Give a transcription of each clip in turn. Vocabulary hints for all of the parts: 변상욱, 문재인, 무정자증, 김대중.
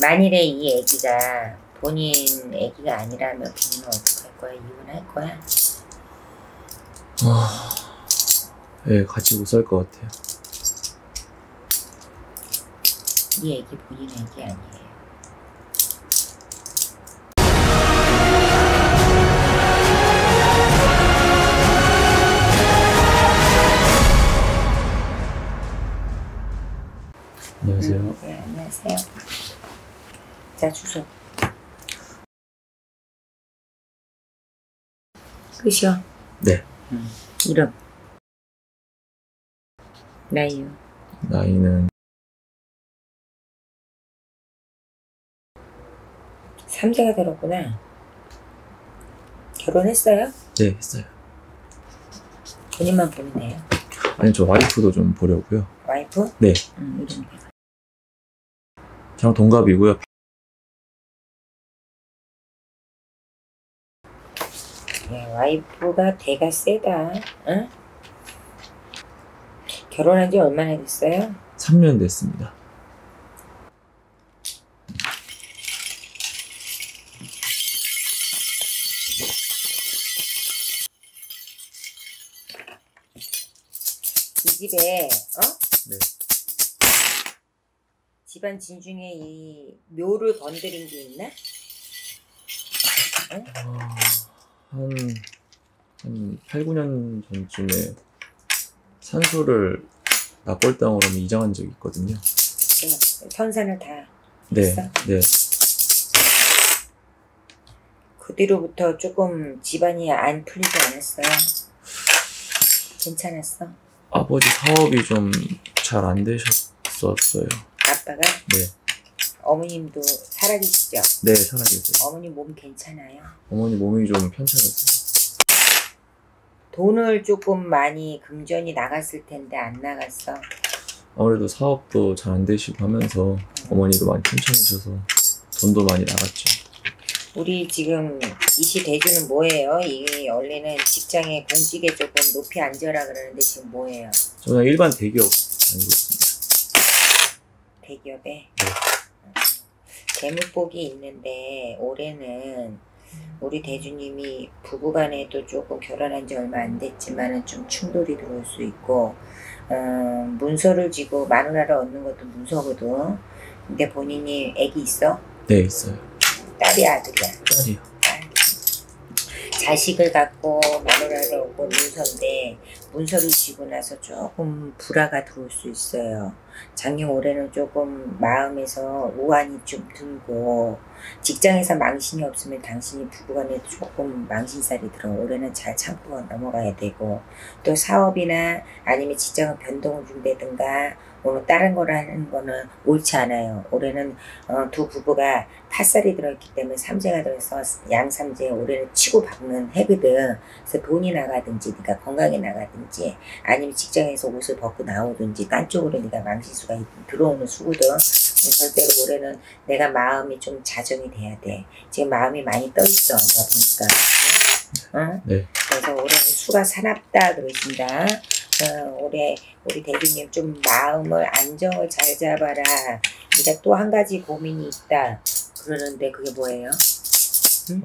만일에 이 애기가 본인 애기가 아니라면 본인은 어떻게 할 거야? 이혼할 거야? 네, 같이 못 살 것 같아요. 이 애기 본인 애기 아니에요. 안녕하세요. 네, 안녕하세요. 자, 주소. 끝이요? 네. 이름. 나이요. 나이는 3대가 들었구나. 결혼했어요? 네, 했어요. 본인만 보면 돼요? 아니, 저 와이프도 좀 보려고요. 와이프? 네. 이름이 저랑 동갑이고요. 네, 와이프가 대가 세다. 응? 결혼한 지 얼마나 됐어요? 3년 됐습니다. 이 집에 네. 집안 진중에 이 묘를 건드린 게 있나? 응? 한 8, 9년 전쯤에 산소를 납골당으로 이장한 적이 있거든요. 네, 선산을 다 했어? 네. 그 뒤로부터 조금 집안이 안 풀리지 않았어요? 괜찮았어? 아버지 사업이 좀 잘 안 되셨었어요. 아빠가? 네. 어머님도 살아계시죠? 네, 살아계세요. 어머니 몸 괜찮아요? 어머니 몸이 좀 편찮으세요. 돈을 조금 많이 금전이 나갔을 텐데 안 나갔어? 아무래도 사업도 잘 안 되시고 하면서 어머니도 많이 편찮으셔서 돈도 많이 나갔죠. 우리 지금 이시 대주는 뭐예요? 이게 원래는 직장에 공직에 조금 높이 앉으라 그러는데 지금 뭐예요? 저는 일반 대기업 다니고 있습니다. 대기업에? 네. 재물복이 있는데 올해는 우리 대주님이 부부간에도 조금 결혼한 지 얼마 안 됐지만은 좀 충돌이 들어올 수 있고 문서를 지고 마누라를 얻는 것도 문서거든. 근데 본인이 애기 있어? 네, 있어요. 딸이야, 아들이야? 딸이요. 자식을 갖고 마누라를 얻고 문서인데 문서를 지고 나서 조금 불화가 들어올 수 있어요. 작년 올해는 조금 마음에서 우환이 좀 들고 직장에서 망신이 없으면 당신이 부부간에 조금 망신살이 들어. 올해는 잘 참고 넘어가야 되고 또 사업이나 아니면 직장을 변동을 준다든가 뭐 다른 거를 하는 거는 옳지 않아요. 올해는 두 부부가 팥살이 들어있기 때문에 삼재가 들어서 양삼재 올해는 치고 박는 해거든. 그래서 돈이 나가든지 네가 건강이 나가든지 아니면 직장에서 옷을 벗고 나오든지 딴 쪽으로 네가 망신수가 들어오는 수거든. 절대로 올해는 내가 마음이 좀 자정이 돼야 돼. 지금 마음이 많이 떠있어 내가 보니까. 응? 네. 그래서 올해는 수가 사납다 그러신다. 올해 우리 대리님 좀 마음을 안정을 잘 잡아라. 근데 또 한 가지 고민이 있다 그러는데 그게 뭐예요? 응?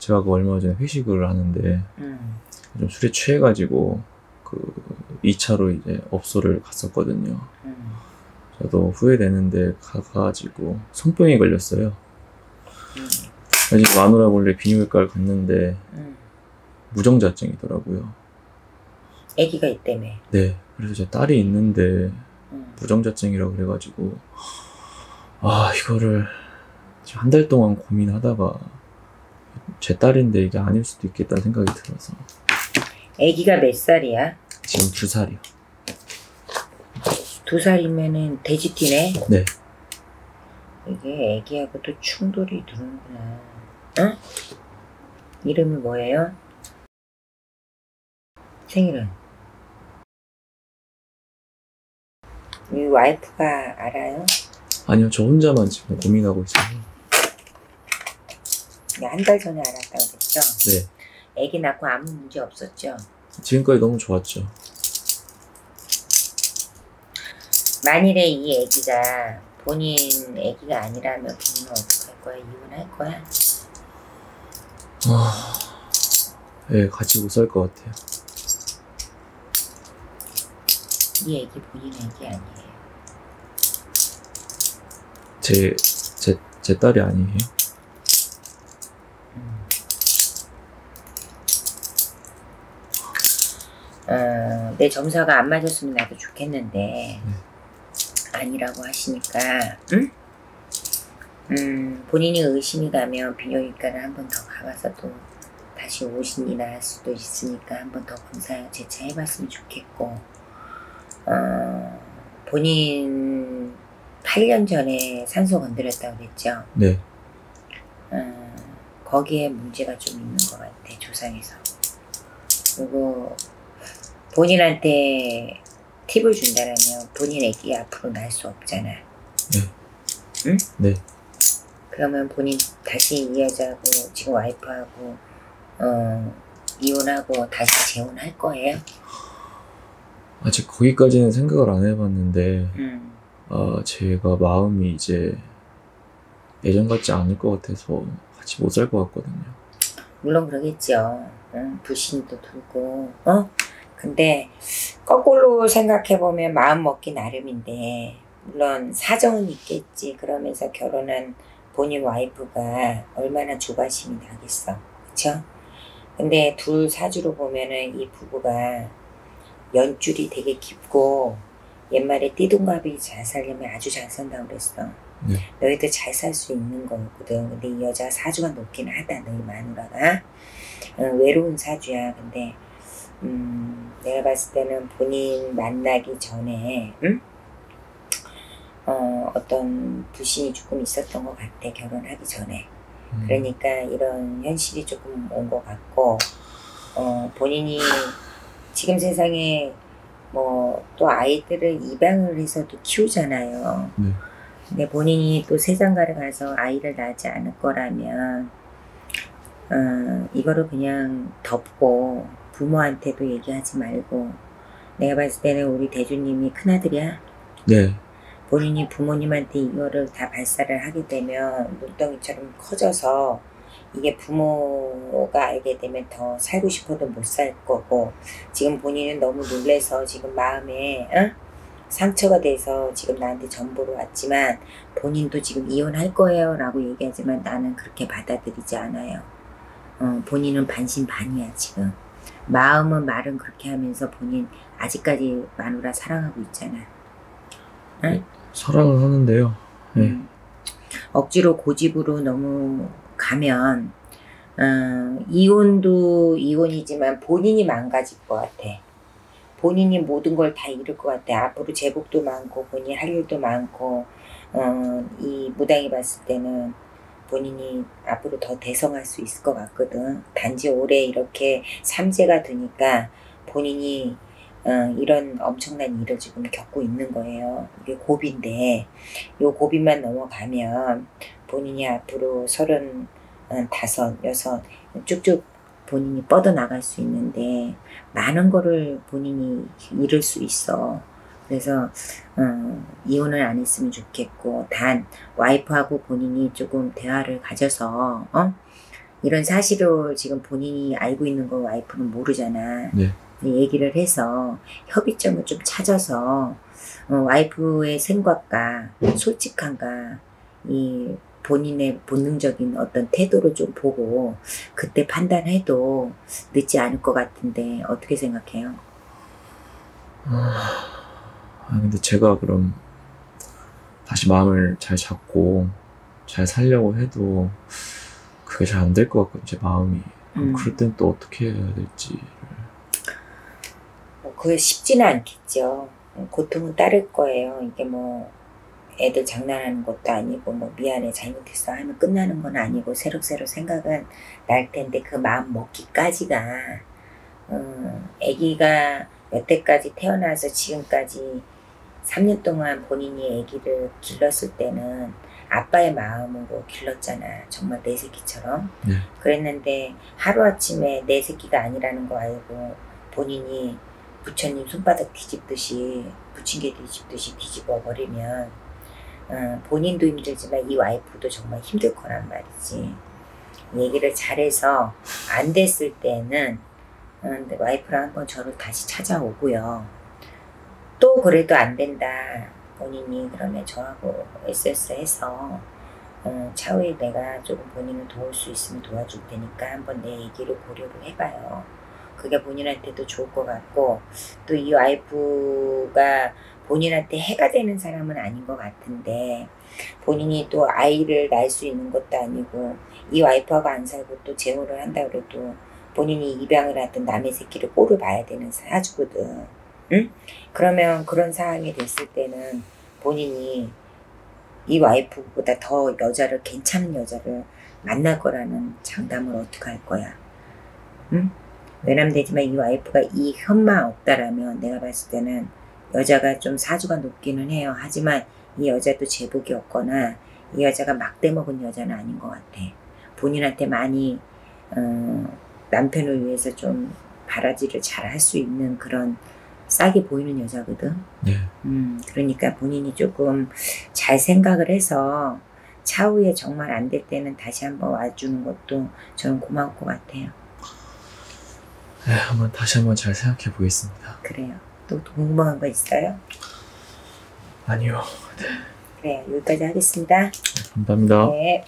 제가 얼마 전에 회식을 하는데 좀 술에 취해가지고 2차로 이제 업소를 갔었거든요. 저도 후회되는데 가가지고 손병이 걸렸어요. 그래서 마누라 몰래 비뇨기과를 갔는데 무정자증이더라고요. 애기가 있다며. 네, 그래서 제 딸이 있는데 무정자증이라고 그래가지고 이거를 지금 한 달 동안 고민하다가 제 딸인데 이게 아닐 수도 있겠다는 생각이 들어서. 애기가 몇 살이야? 지금 2살이요. 2살이면은 돼지띠네? 네. 이게 애기하고 또 충돌이 들어오는구나. 응? 이름이 뭐예요? 생일은? 이 와이프가 알아요? 아니요, 저 혼자만 지금 고민하고 있어요. 한 달 전에 알았다고 그랬죠? 네. 애기 낳고 아무 문제 없었죠? 지금까지 너무 좋았죠. 만일에 이 애기가 본인 애기가 아니라면 본인은 어떻게 할 거야? 이혼할 거야? 네, 같이 못 살 것 같아요. 이 애기 본인 애기 아니에요? 제 딸이 아니에요? 내 점수가 안 맞았으면 나도 좋겠는데 아니라고 하시니까 응? 본인이 의심이 가면 비뇨기과를 한 번 더 가봐서 또 다시 오신이 날 수도 있으니까 한 번 더 검사 재차해봤으면 좋겠고 본인 8년 전에 산소 건드렸다고 그랬죠? 네. 거기에 문제가 좀 있는 것 같아, 조상에서. 그리고 본인한테 팁을 준다라면 본인 애기 앞으로 낳을 수 없잖아. 네. 응? 네. 그러면 본인 다시 이 여자하고 지금 와이프하고 이혼하고 다시 재혼할 거예요? 아직 거기까지는 생각을 안 해봤는데 제가 마음이 이제 예전 같지 않을 것 같아서 같이 못 살 것 같거든요. 물론 그러겠죠. 불신도 들고 근데 거꾸로 생각해보면 마음먹기 나름인데 물론 사정은 있겠지. 그러면서 결혼한 본인 와이프가 얼마나 조바심이 나겠어. 그쵸? 근데 둘 사주로 보면은 이 부부가 연줄이 되게 깊고 옛말에 띠동갑이 잘 살려면 아주 잘 산다고 그랬어. 네. 너희도 잘 살 수 있는 거였거든. 근데 이 여자 사주가 높긴 하다. 너희 마누라가 외로운 사주야. 근데 내가 봤을 때는 본인 만나기 전에 어떤 불신이 조금 있었던 것 같아. 결혼하기 전에. 그러니까 이런 현실이 조금 온 것 같고 본인이 지금 세상에 뭐 또 아이들을 입양을 해서 또 키우잖아요. 네. 근데 본인이 또 세상가를 가서 아이를 낳지 않을 거라면 이거를 그냥 덮고 부모한테도 얘기하지 말고 내가 봤을 때는 우리 대주님이 큰아들이야? 네. 본인이 부모님한테 이거를 다 발사를 하게 되면 눈덩이처럼 커져서 이게 부모가 알게 되면 더 살고 싶어도 못 살 거고 지금 본인은 너무 놀래서 지금 마음에 상처가 돼서 지금 나한테 전보로 왔지만 본인도 지금 이혼할 거예요 라고 얘기하지만 나는 그렇게 받아들이지 않아요. 본인은 반신반의야 지금. 마음은 말은 그렇게 하면서 본인 아직까지 마누라 사랑하고 있잖아. 응? 네, 사랑을 하는데요. 억지로 고집으로 너무 가면 이혼도 이혼이지만 본인이 망가질 것 같아. 본인이 모든 걸 다 잃을 것 같아. 앞으로 제복도 많고 본인 할 일도 많고 이 무당이 봤을 때는 본인이 앞으로 더 대성할 수 있을 것 같거든. 단지 올해 이렇게 삼재가 되니까 본인이 이런 엄청난 일을 지금 겪고 있는 거예요. 이게 고비인데 이 고비만 넘어가면 본인이 앞으로 35, 6 쭉쭉 본인이 뻗어나갈 수 있는데 많은 거를 본인이 잃을 수 있어. 그래서 이혼을 안 했으면 좋겠고 단 와이프하고 본인이 조금 대화를 가져서 이런 사실을 지금 본인이 알고 있는 건 와이프는 모르잖아. 네. 얘기를 해서 협의점을 좀 찾아서 와이프의 생각과 솔직함과 이 본인의 본능적인 어떤 태도를 좀 보고 그때 판단해도 늦지 않을 것 같은데 어떻게 생각해요? 근데 제가 그럼 다시 마음을 잘 잡고 잘 살려고 해도 그게 잘 안 될 것 같고 제 마음이 그럴 땐 또 어떻게 해야 될지 뭐 그게 쉽지는 않겠죠. 고통은 따를 거예요. 이게 뭐 애들 장난하는 것도 아니고 뭐 미안해 잘못했어 하면 끝나는 건 아니고 새록새록 생각은 날 텐데 그 마음 먹기까지가 애기가 여태까지 태어나서 지금까지 3년 동안 본인이 아기를 길렀을 때는 아빠의 마음으로 길렀잖아. 정말 내 새끼처럼. 네. 그랬는데 하루아침에 내 새끼가 아니라는 거 알고 본인이 부처님 손바닥 뒤집듯이 부침개 뒤집듯이 뒤집어 버리면 본인도 힘들지만 이 와이프도 정말 힘들 거란 말이지. 얘기를 잘해서 안 됐을 때는 와이프랑 한번 저를 다시 찾아오고요. 또 그래도 안 된다. 본인이 그러면 저하고 SS해서 차후에 내가 조금 본인을 도울 수 있으면 도와줄 테니까 한번 내 얘기를 고려를 해봐요. 그게 본인한테도 좋을 것 같고, 또 이 와이프가 본인한테 해가 되는 사람은 아닌 것 같은데, 본인이 또 아이를 낳을 수 있는 것도 아니고, 이 와이프하고 안 살고 또 재혼을 한다 그래도 본인이 입양을 하든 남의 새끼를 꼴을 봐야 되는 사주거든. 응? 그러면 그런 상황이 됐을 때는 본인이 이 와이프보다 더 여자를, 괜찮은 여자를 만날 거라는 장담을 어떻게 할 거야? 응? 외람되지만 이 와이프가 이 혐만 없다라면 내가 봤을 때는 여자가 좀 사주가 높기는 해요. 하지만 이 여자도 제복이 없거나 이 여자가 막대 먹은 여자는 아닌 것 같아. 본인한테 많이 남편을 위해서 좀 바라지를 잘 할 수 있는 그런 싸게 보이는 여자거든. 네. 그러니까 본인이 조금 잘 생각을 해서 차후에 정말 안 될 때는 다시 한번 와주는 것도 저는 고마울 것 같아요. 네, 한번 다시 한번 잘 생각해 보겠습니다. 그래요. 또 궁금한 거 있어요? 아니요. 네. 그래요. 여기까지 하겠습니다. 네, 감사합니다. 네.